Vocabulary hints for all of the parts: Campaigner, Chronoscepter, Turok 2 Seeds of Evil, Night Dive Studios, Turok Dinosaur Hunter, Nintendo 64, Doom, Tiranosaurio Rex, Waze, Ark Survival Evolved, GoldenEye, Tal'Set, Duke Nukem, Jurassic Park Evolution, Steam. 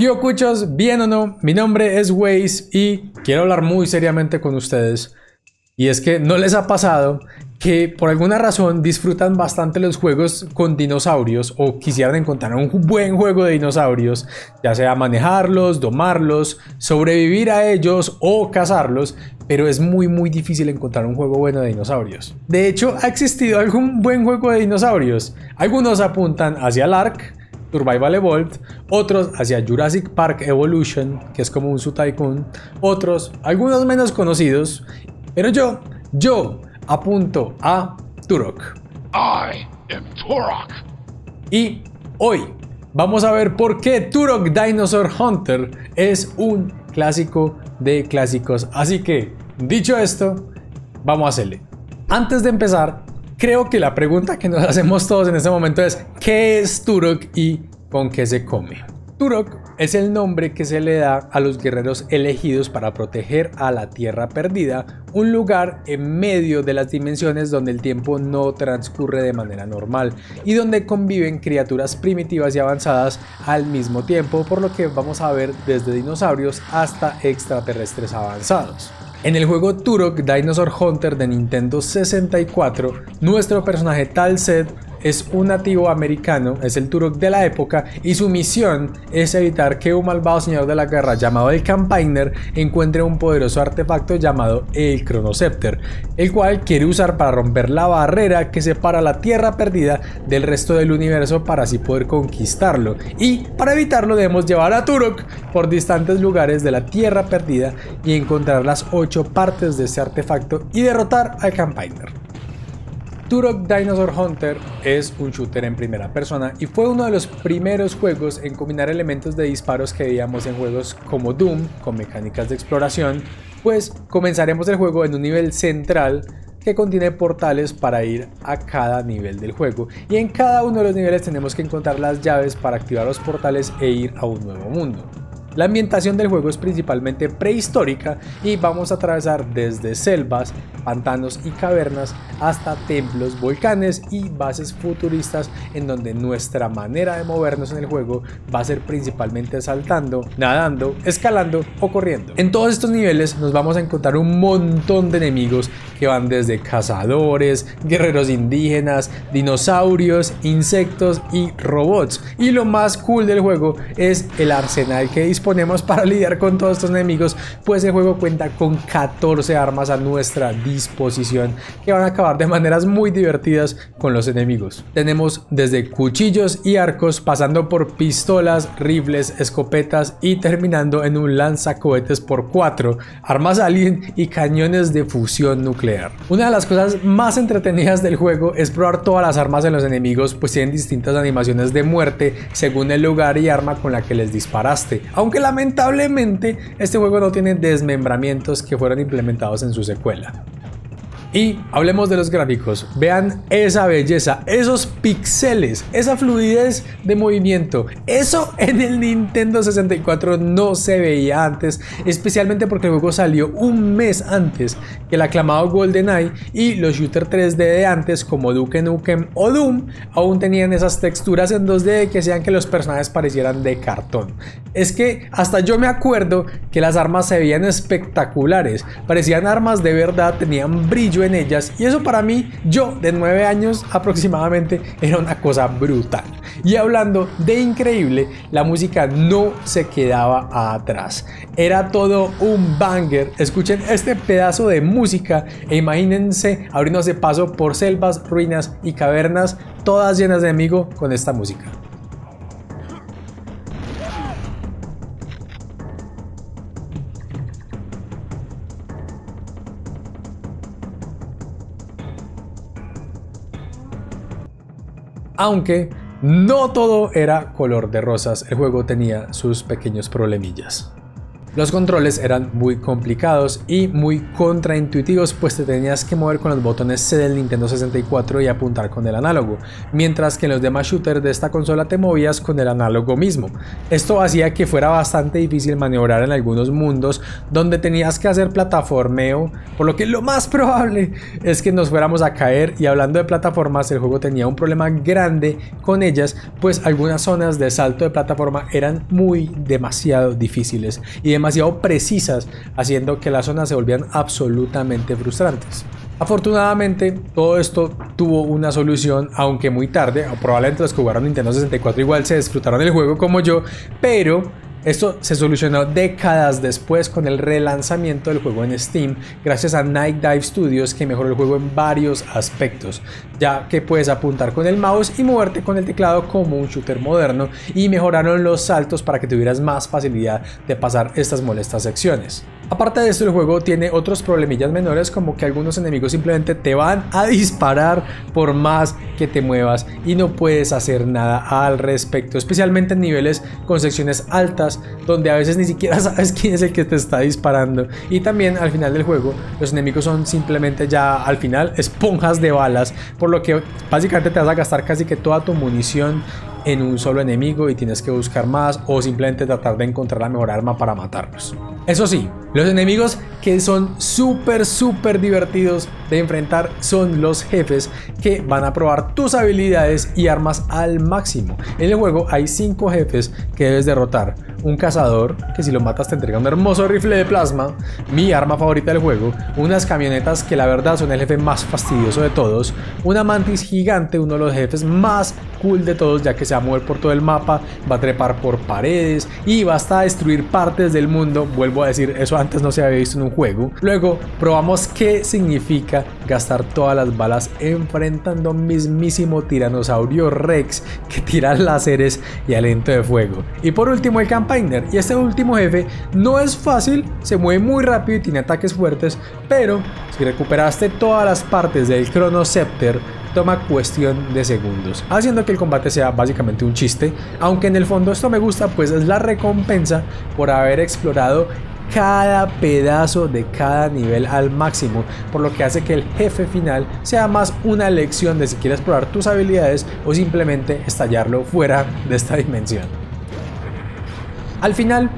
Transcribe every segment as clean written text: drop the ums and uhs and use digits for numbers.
Yo escuchos, bien o no, mi nombre es Waze y quiero hablar muy seriamente con ustedes. Y es que no les ha pasado que por alguna razón disfrutan bastante los juegos con dinosaurios o quisieran encontrar un buen juego de dinosaurios, ya sea manejarlos, domarlos, sobrevivir a ellos o cazarlos, pero es muy difícil encontrar un juego bueno de dinosaurios. De hecho, ha existido algún buen juego de dinosaurios. Algunos apuntan hacia el Ark Survival Evolved, otros hacia Jurassic Park Evolution, que es como un Zoo Tycoon, otros, algunos menos conocidos, pero yo apunto a Turok. I am Turok. Y hoy vamos a ver por qué Turok Dinosaur Hunter es un clásico de clásicos. Así que, dicho esto, vamos a hacerle. Antes de empezar, creo que la pregunta que nos hacemos todos en este momento es ¿qué es Turok y con qué se come? Turok es el nombre que se le da a los guerreros elegidos para proteger a la Tierra Perdida, un lugar en medio de las dimensiones donde el tiempo no transcurre de manera normal y donde conviven criaturas primitivas y avanzadas al mismo tiempo, por lo que vamos a ver desde dinosaurios hasta extraterrestres avanzados. En el juego Turok Dinosaur Hunter de Nintendo 64, nuestro personaje Tal'Set es un nativo americano, es el Turok de la época y su misión es evitar que un malvado señor de la guerra llamado el Campaigner encuentre un poderoso artefacto llamado el Chronoscepter, el cual quiere usar para romper la barrera que separa la Tierra Perdida del resto del universo para así poder conquistarlo, y para evitarlo debemos llevar a Turok por distantes lugares de la Tierra Perdida y encontrar las 8 partes de ese artefacto y derrotar al Campaigner. Turok Dinosaur Hunter es un shooter en primera persona y fue uno de los primeros juegos en combinar elementos de disparos que veíamos en juegos como Doom, con mecánicas de exploración, pues comenzaremos el juego en un nivel central que contiene portales para ir a cada nivel del juego, y en cada uno de los niveles tenemos que encontrar las llaves para activar los portales e ir a un nuevo mundo. La ambientación del juego es principalmente prehistórica y vamos a atravesar desde selvas, pantanos y cavernas hasta templos, volcanes y bases futuristas, en donde nuestra manera de movernos en el juego va a ser principalmente saltando, nadando, escalando o corriendo. En todos estos niveles nos vamos a encontrar un montón de enemigos que van desde cazadores, guerreros indígenas, dinosaurios, insectos y robots, y lo más cool del juego es el arsenal que disponemos para lidiar con todos estos enemigos, pues el juego cuenta con 14 armas a nuestra disposición que van a acabar de maneras muy divertidas con los enemigos. Tenemos desde cuchillos y arcos, pasando por pistolas, rifles, escopetas y terminando en un lanzacohetes por 4, armas alien y cañones de fusión nuclear. Una de las cosas más entretenidas del juego es probar todas las armas en los enemigos, pues tienen distintas animaciones de muerte según el lugar y arma con la que les disparaste, aunque lamentablemente este juego no tiene desmembramientos que fueron implementados en su secuela. Y hablemos de los gráficos. Vean esa belleza, esos píxeles, esa fluidez de movimiento. Eso en el Nintendo 64 no se veía antes, especialmente porque el juego salió un mes antes que el aclamado GoldenEye, y los shooters 3D de antes como Duke Nukem o Doom aún tenían esas texturas en 2D que hacían que los personajes parecieran de cartón. Es que hasta yo me acuerdo que las armas se veían espectaculares, parecían armas de verdad, tenían brillo en ellas, y eso para mí, yo de 9 años aproximadamente, era una cosa brutal. Y hablando de increíble, la música no se quedaba atrás, era todo un banger. Escuchen este pedazo de música e imagínense abriéndose paso por selvas, ruinas y cavernas, todas llenas de enemigos con esta música. Aunque no todo era color de rosas, el juego tenía sus pequeños problemillas. Los controles eran muy complicados y muy contraintuitivos, pues te tenías que mover con los botones C del Nintendo 64 y apuntar con el análogo, mientras que en los demás shooters de esta consola te movías con el análogo mismo. Esto hacía que fuera bastante difícil maniobrar en algunos mundos donde tenías que hacer plataformeo, por lo que lo más probable es que nos fuéramos a caer. Y hablando de plataformas, el juego tenía un problema grande con ellas, pues algunas zonas de salto de plataforma eran demasiado difíciles y demasiado precisas, haciendo que las zonas se volvieran absolutamente frustrantes. Afortunadamente, todo esto tuvo una solución, aunque muy tarde. O probablemente los que jugaron Nintendo 64 igual se disfrutaron del juego como yo, pero esto se solucionó décadas después con el relanzamiento del juego en Steam gracias a Night Dive Studios, que mejoró el juego en varios aspectos, ya que puedes apuntar con el mouse y moverte con el teclado como un shooter moderno, y mejoraron los saltos para que tuvieras más facilidad de pasar estas molestas secciones. Aparte de esto, el juego tiene otros problemillas menores, como que algunos enemigos simplemente te van a disparar por más que te muevas y no puedes hacer nada al respecto, especialmente en niveles con secciones altas donde a veces ni siquiera sabes quién es el que te está disparando. Y también al final del juego los enemigos son simplemente ya al final esponjas de balas, por lo que básicamente te vas a gastar casi que toda tu munición en un solo enemigo y tienes que buscar más o simplemente tratar de encontrar la mejor arma para matarlos. Eso sí, los enemigos que son súper divertidos de enfrentar son los jefes, que van a probar tus habilidades y armas al máximo. En el juego hay 5 jefes que debes derrotar: un cazador, que si lo matas te entrega un hermoso rifle de plasma, mi arma favorita del juego, unas camionetas que la verdad son el jefe más fastidioso de todos, una mantis gigante, uno de los jefes más cool de todos, ya que se va a mover por todo el mapa, va a trepar por paredes y basta destruir partes del mundo. Vuelvo a decir, eso antes no se había visto en un juego. Luego probamos qué significa gastar todas las balas enfrentando un mismísimo Tiranosaurio Rex que tira láseres y aliento de fuego. Y por último, el Campaigner, y este último jefe no es fácil, se mueve muy rápido y tiene ataques fuertes, pero si recuperaste todas las partes del Chronoscepter toma cuestión de segundos, haciendo que el combate sea básicamente un chiste, aunque en el fondo esto me gusta, pues es la recompensa por haber explorado cada pedazo de cada nivel al máximo, por lo que hace que el jefe final sea más una lección de si quieres probar tus habilidades o simplemente estallarlo fuera de esta dimensión. Al final,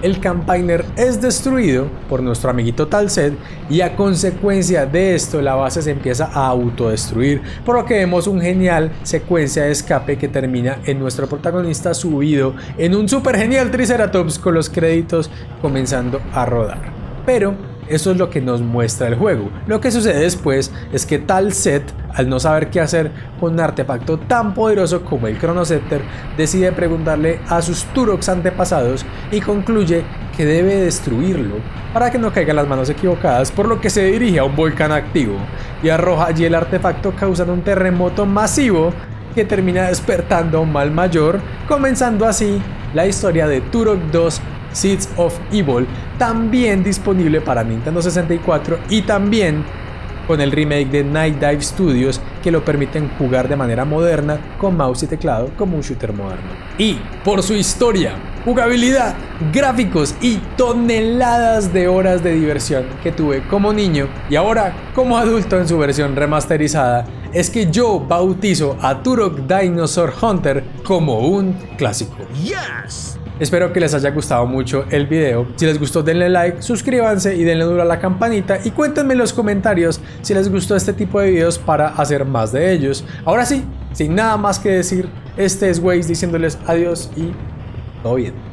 el Campaigner es destruido por nuestro amiguito Tal'Set, y a consecuencia de esto la base se empieza a autodestruir, por lo que vemos un genial secuencia de escape que termina en nuestro protagonista subido en un super genial Triceratops con los créditos comenzando a rodar. Pero eso es lo que nos muestra el juego. Lo que sucede después es que Tal'Set, al no saber qué hacer con un artefacto tan poderoso como el Chronoscepter, decide preguntarle a sus Turoks antepasados y concluye que debe destruirlo para que no caiga en las manos equivocadas, por lo que se dirige a un volcán activo y arroja allí el artefacto, causando un terremoto masivo que termina despertando a un mal mayor, comenzando así la historia de Turok 2 Seeds of Evil, también disponible para Nintendo 64 y también con el remake de Night Dive Studios, que lo permiten jugar de manera moderna con mouse y teclado como un shooter moderno. Y por su historia, jugabilidad, gráficos y toneladas de horas de diversión que tuve como niño y ahora como adulto en su versión remasterizada, es que yo bautizo a Turok Dinosaur Hunter como un clásico. ¡Yes! Espero que les haya gustado mucho el video. Si les gustó, denle like, suscríbanse y denle duro a la campanita, y cuéntenme en los comentarios si les gustó este tipo de videos para hacer más de ellos. Ahora sí, sin nada más que decir, este es Waze diciéndoles adiós y todo bien.